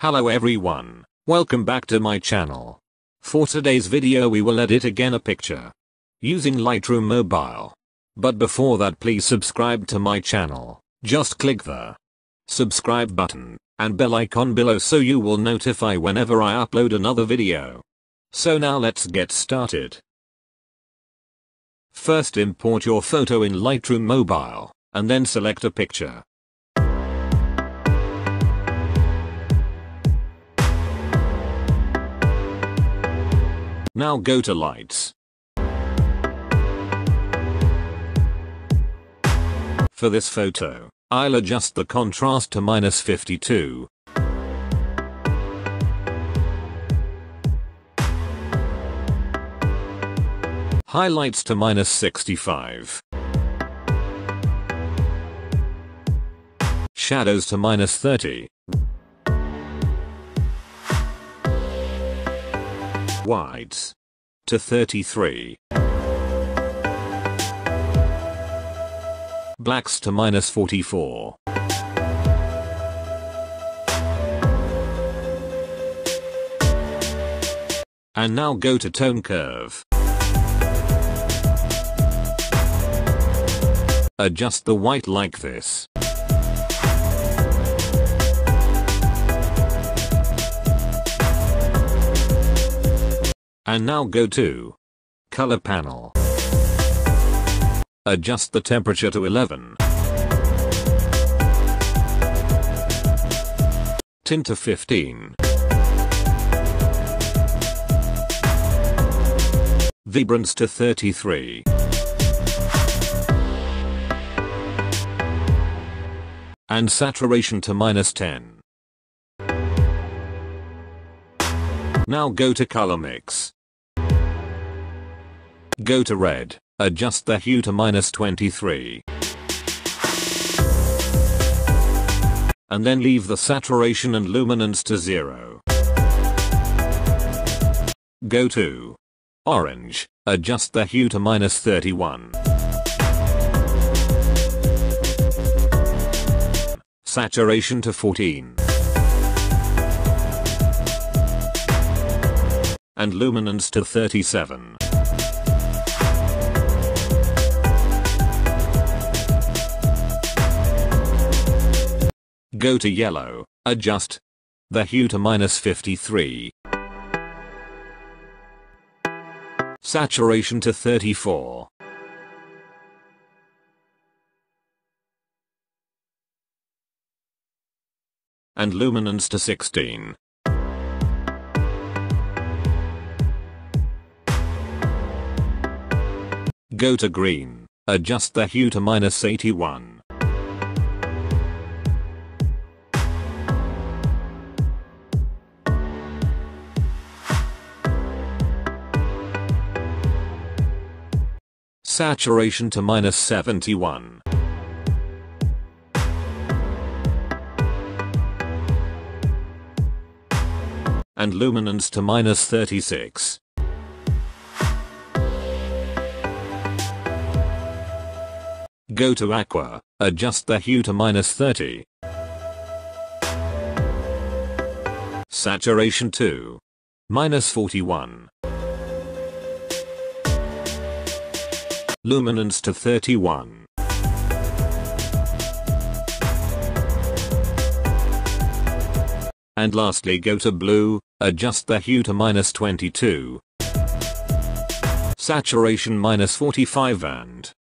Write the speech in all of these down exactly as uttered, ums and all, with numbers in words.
Hello everyone, welcome back to my channel. For today's video we will edit again a picture using Lightroom Mobile. But before that, please subscribe to my channel. Just click the subscribe button and bell icon below so you will notify whenever I upload another video. So now let's get started. First, import your photo in Lightroom Mobile and then select a picture. Now go to Lights. For this photo, I'll adjust the contrast to minus fifty-two. Highlights to minus sixty-five. Shadows to minus thirty. Wides to thirty-three. Blacks to minus forty-four. And now go to Tone Curve. Adjust the white like this. And now go to Color Panel. Adjust the temperature to eleven. Tint to fifteen. Vibrance to thirty-three. And saturation to minus ten. Now go to Color Mix. Go to red, adjust the hue to minus twenty-three. And then leave the saturation and luminance to zero. Go to orange, adjust the hue to minus thirty-one. Saturation to fourteen. And luminance to thirty-seven. Go to yellow, adjust the hue to minus fifty-three. Saturation to thirty-four. And luminance to sixteen. Go to green, adjust the hue to minus eighty-one. Saturation to minus seventy-one. And luminance to minus thirty-six. Go to aqua, adjust the hue to minus thirty. Saturation to minus forty-one. Luminance to thirty-one. And lastly, go to blue, adjust the hue to minus twenty-two. Saturation minus forty-five and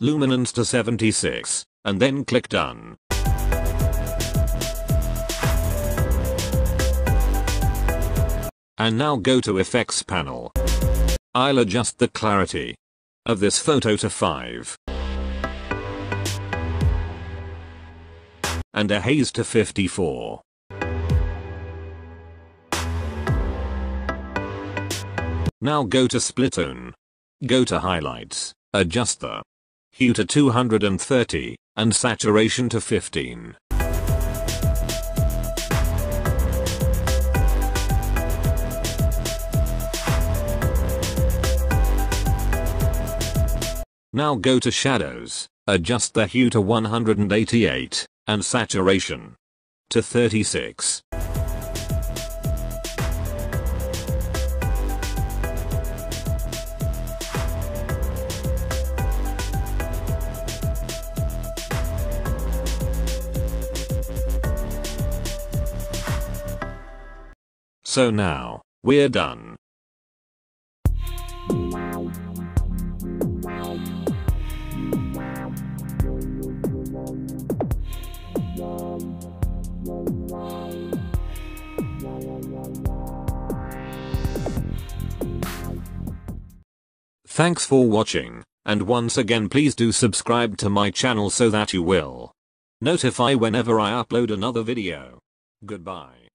luminance to seventy-six, and then click done. And now go to Effects Panel. I'll adjust the clarity of this photo to five. And a haze to fifty-four. Now go to Splitone. Go to Highlights, adjust the hue to two hundred thirty, and saturation to fifteen. Now go to shadows, Adjust the hue to one hundred eighty-eight, and saturation to thirty-six. So now, we're done. Thanks for watching, and once again please do subscribe to my channel so that you will notify whenever I upload another video. Goodbye.